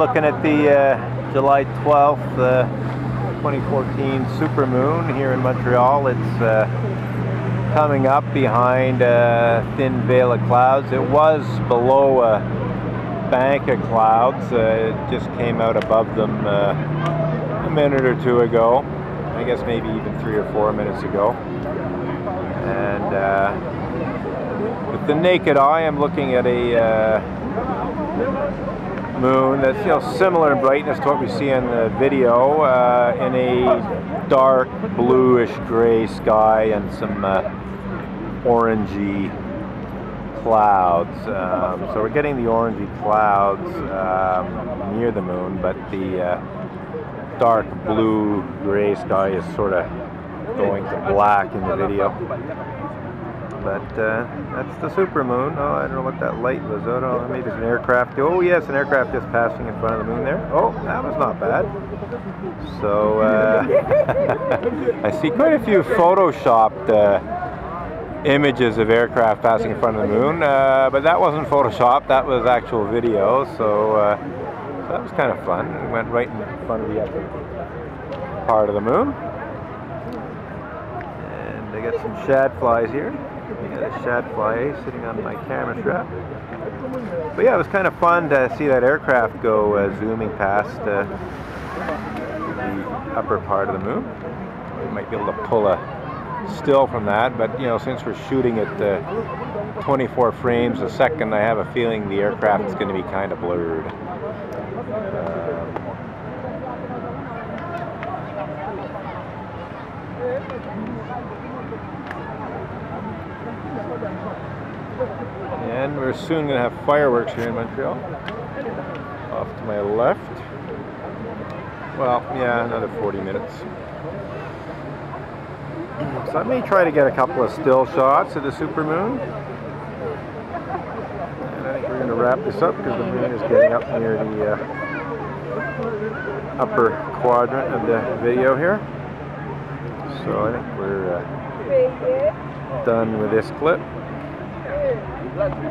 looking at the July 12th, 2014 supermoon here in Montreal. It's coming up behind a thin veil of clouds. It was below a bank of clouds. It just came out above them a minute or two ago. I guess maybe even 3 or 4 minutes ago. And with the naked eye, I'm looking at a moon that's, you know, similar in brightness to what we see in the video, in a dark bluish gray sky and some orangey clouds. So we're getting the orangey clouds near the moon, but the dark blue gray sky is sort of going to black in the video. But that's the supermoon. Oh, I don't know what that light was. Oh, maybe it's an aircraft. Oh, yes, an aircraft just passing in front of the moon there. Oh, that was not bad. So, I see quite a few photoshopped images of aircraft passing in front of the moon, but that wasn't photoshopped. That was actual video. So, that was kind of fun. It went right in front of the upper part of the moon. And I got some shad flies here. I got a shad fly sitting on my camera strap. But yeah, it was kind of fun to see that aircraft go zooming past the upper part of the moon. We might be able to pull a still from that, but you know, since we're shooting at 24 frames a second, I have a feeling the aircraft is going to be kind of blurred. And we're soon going to have fireworks here in Montreal. Off to my left. Well, yeah, another 40 minutes. So I may try to get a couple of still shots of the supermoon. And I think we're going to wrap this up because the moon is getting up near the upper quadrant of the video here. So I think we're done with this clip.